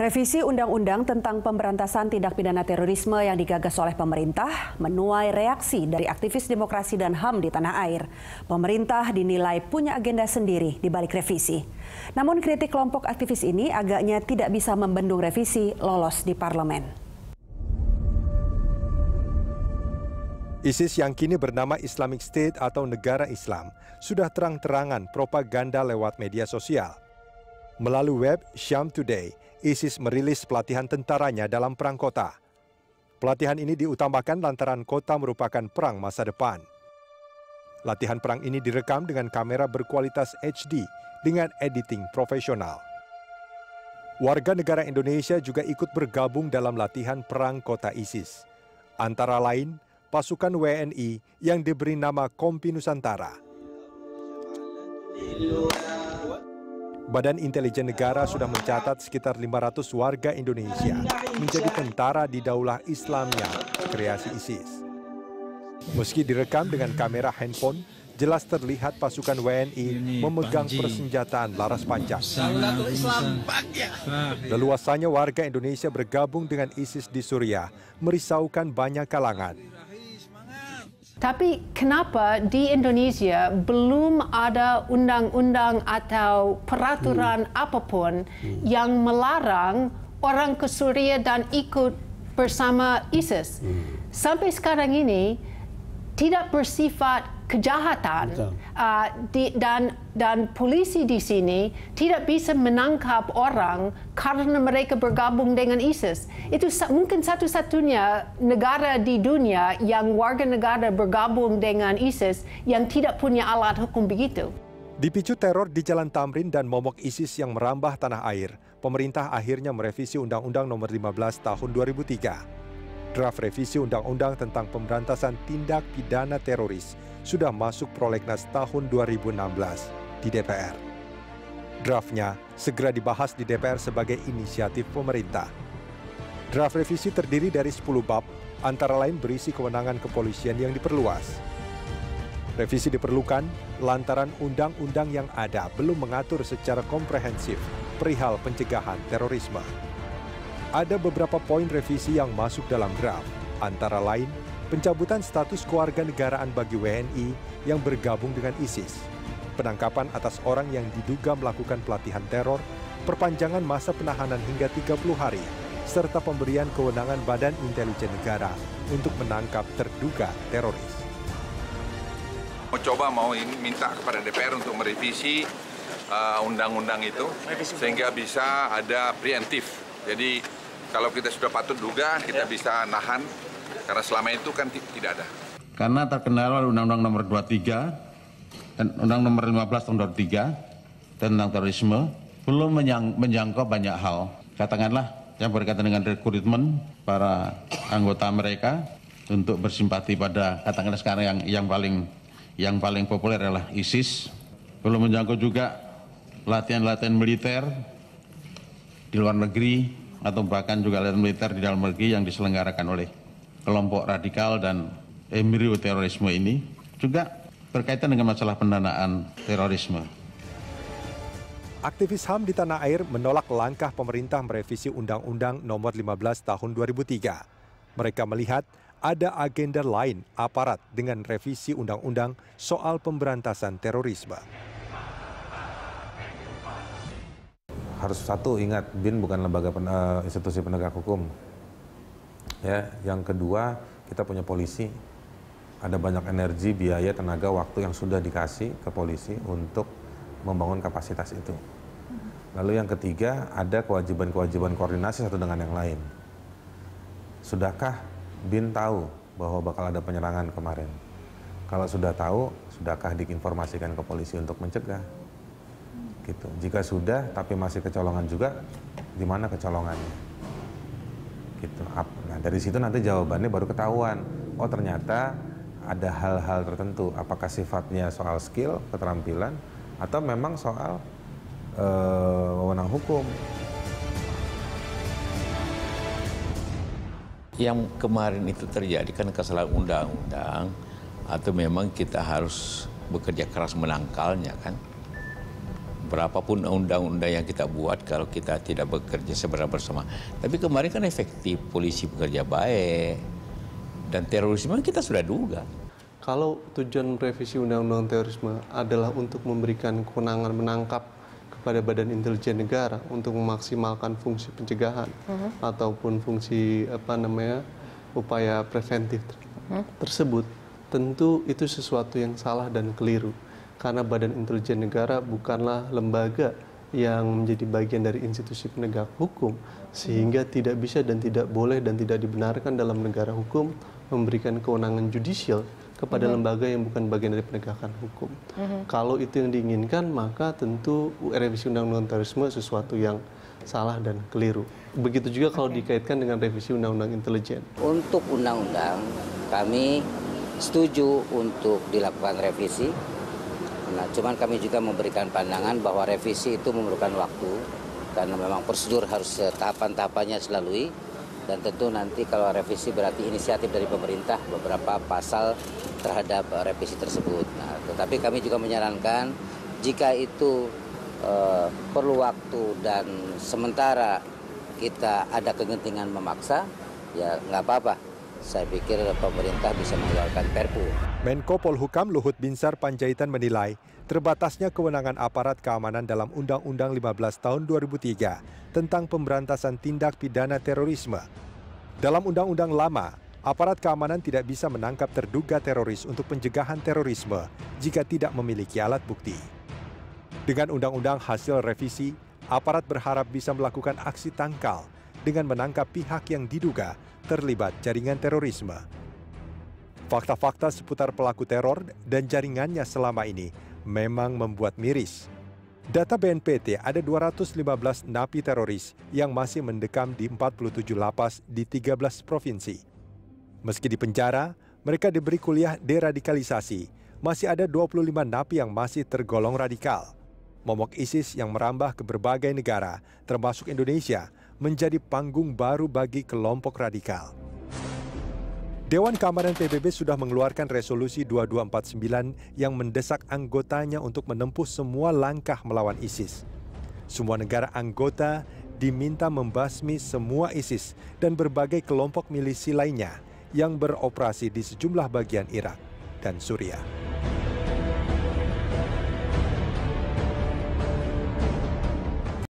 Revisi Undang-Undang tentang pemberantasan tindak pidana terorisme yang digagas oleh pemerintah menuai reaksi dari aktivis demokrasi dan HAM di tanah air. Pemerintah dinilai punya agenda sendiri di balik revisi. Namun kritik kelompok aktivis ini agaknya tidak bisa membendung revisi lolos di parlemen. ISIS yang kini bernama Islamic State atau Negara Islam sudah terang-terangan propaganda lewat media sosial. Melalui web Sham Today, ISIS merilis pelatihan tentaranya dalam perang kota. Pelatihan ini diutamakan lantaran kota merupakan perang masa depan. Latihan perang ini direkam dengan kamera berkualitas HD dengan editing profesional. Warga negara Indonesia juga ikut bergabung dalam latihan perang kota ISIS. Antara lain, pasukan WNI yang diberi nama Kompi Nusantara. Badan Intelijen Negara sudah mencatat sekitar 500 warga Indonesia menjadi tentara di Daulah Islam yang kreasi ISIS. Meski direkam dengan kamera handphone, jelas terlihat pasukan WNI memegang persenjataan laras panjang. Leluasannya warga Indonesia bergabung dengan ISIS di Suriah merisaukan banyak kalangan. Tapi kenapa di Indonesia belum ada undang-undang atau peraturan apapun yang melarang orang ke Suriah dan ikut bersama ISIS? Sampai sekarang ini tidak bersifat kejahatan dan polisi di sini tidak bisa menangkap orang karena mereka bergabung dengan ISIS. Itu mungkin satu-satunya negara di dunia yang warga negara bergabung dengan ISIS yang tidak punya alat hukum begitu. Dipicu teror di Jalan Thamrin dan momok ISIS yang merambah tanah air, pemerintah akhirnya merevisi Undang-Undang nomor 15 tahun 2003. Draft revisi Undang-Undang tentang pemberantasan tindak pidana teroris sudah masuk prolegnas tahun 2016 di DPR. Draftnya segera dibahas di DPR sebagai inisiatif pemerintah. Draft revisi terdiri dari 10 bab, antara lain berisi kewenangan kepolisian yang diperluas. Revisi diperlukan lantaran undang-undang yang ada belum mengatur secara komprehensif perihal pencegahan terorisme. Ada beberapa poin revisi yang masuk dalam draft, antara lain pencabutan status kewarganegaraan bagi WNI yang bergabung dengan ISIS, penangkapan atas orang yang diduga melakukan pelatihan teror, perpanjangan masa penahanan hingga 30 hari, serta pemberian kewenangan Badan Intelijen Negara untuk menangkap terduga teroris. Mau minta kepada DPR untuk merevisi undang-undang itu sehingga bisa ada preemptif. Jadi kalau kita sudah patut duga, kita bisa nahan, karena selama itu kan tidak ada. Karena terkendala Undang-Undang nomor 23, dan Undang-Undang nomor 15 tahun 2003, tentang terorisme, belum menjangkau banyak hal. Katakanlah yang berkaitan dengan rekrutmen para anggota mereka untuk bersimpati pada, katakanlah sekarang yang paling populer adalah ISIS. Belum menjangkau juga latihan-latihan militer di luar negeri, atau bahkan juga latihan militer di dalam negeri yang diselenggarakan oleh kelompok radikal dan embrio terorisme ini juga berkaitan dengan masalah pendanaan terorisme. Aktivis HAM di tanah air menolak langkah pemerintah merevisi Undang-Undang nomor 15 tahun 2003. Mereka melihat ada agenda lain aparat dengan revisi Undang-Undang soal pemberantasan terorisme. Harus satu, ingat, BIN bukan lembaga institusi penegak hukum. Ya, yang kedua, kita punya polisi. Ada banyak energi, biaya, tenaga, waktu yang sudah dikasih ke polisi untuk membangun kapasitas itu. Lalu yang ketiga, ada kewajiban-kewajiban koordinasi satu dengan yang lain. Sudahkah BIN tahu bahwa bakal ada penyerangan kemarin? Kalau sudah tahu, sudahkah diinformasikan ke polisi untuk mencegah? Gitu. Jika sudah, tapi masih kecolongan juga, di mana kecolongannya? Gitu. Nah, dari situ nanti jawabannya baru ketahuan. Oh, ternyata ada hal-hal tertentu. Apakah sifatnya soal skill, keterampilan, atau memang soal wewenang hukum? Yang kemarin itu terjadi kan kesalahan undang-undang, atau memang kita harus bekerja keras menangkalnya kan? Berapapun undang-undang yang kita buat, kalau kita tidak bekerja sebenarnya bersama. Tapi kemarin kan efektif, polisi bekerja baik, dan terorisme kita sudah duga. Kalau tujuan revisi undang-undang terorisme adalah untuk memberikan kewenangan menangkap kepada badan intelijen negara untuk memaksimalkan fungsi pencegahan ataupun fungsi upaya preventif tersebut, tentu itu sesuatu yang salah dan keliru. Karena Badan Intelijen Negara bukanlah lembaga yang menjadi bagian dari institusi penegak hukum, sehingga tidak bisa dan tidak boleh dan tidak dibenarkan dalam negara hukum memberikan kewenangan judicial kepada lembaga yang bukan bagian dari penegakan hukum. Kalau itu yang diinginkan, maka tentu revisi Undang-Undang Terorisme sesuatu yang salah dan keliru. Begitu juga kalau dikaitkan dengan revisi Undang-Undang Intelijen. Untuk Undang-Undang, kami setuju untuk dilakukan revisi. Nah, cuman kami juga memberikan pandangan bahwa revisi itu memerlukan waktu karena memang prosedur harus tahapan-tahapannya dilalui, dan tentu nanti kalau revisi berarti inisiatif dari pemerintah beberapa pasal terhadap revisi tersebut. Nah, tetapi kami juga menyarankan jika itu perlu waktu dan sementara kita ada kegentingan memaksa, ya nggak apa-apa. Saya pikir pemerintah bisa mengeluarkan Perpu. Menko Polhukam Luhut Binsar Panjaitan menilai terbatasnya kewenangan aparat keamanan dalam Undang-Undang 15 tahun 2003 tentang pemberantasan tindak pidana terorisme. Dalam undang-undang lama, aparat keamanan tidak bisa menangkap terduga teroris untuk pencegahan terorisme jika tidak memiliki alat bukti. Dengan undang-undang hasil revisi, aparat berharap bisa melakukan aksi tangkal dengan menangkap pihak yang diduga terlibat jaringan terorisme. Fakta-fakta seputar pelaku teror dan jaringannya selama ini memang membuat miris. Data BNPT ada 215 napi teroris yang masih mendekam di 47 lapas di 13 provinsi. Meski dipenjara, mereka diberi kuliah deradikalisasi. Masih ada 25 napi yang masih tergolong radikal. Momok ISIS yang merambah ke berbagai negara, termasuk Indonesia, menjadi panggung baru bagi kelompok radikal. Dewan Keamanan PBB sudah mengeluarkan resolusi 2249 yang mendesak anggotanya untuk menempuh semua langkah melawan ISIS. Semua negara anggota diminta membasmi semua ISIS dan berbagai kelompok milisi lainnya yang beroperasi di sejumlah bagian Irak dan Suriah.